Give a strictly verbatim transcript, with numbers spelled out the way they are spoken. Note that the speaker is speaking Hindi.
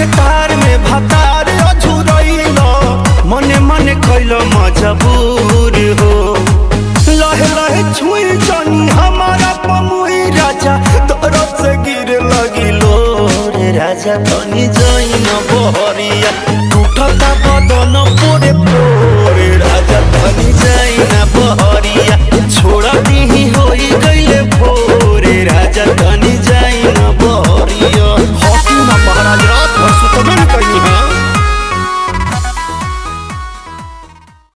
के तार में भतार अझुरैलो मने मने कइलो मजबूर हो लहे लहे छुई जानी हमारा पमुई राजा तोरो से गिर लगिलो रे राजा तनी जाई न बहरिया टूटता बदन पूरे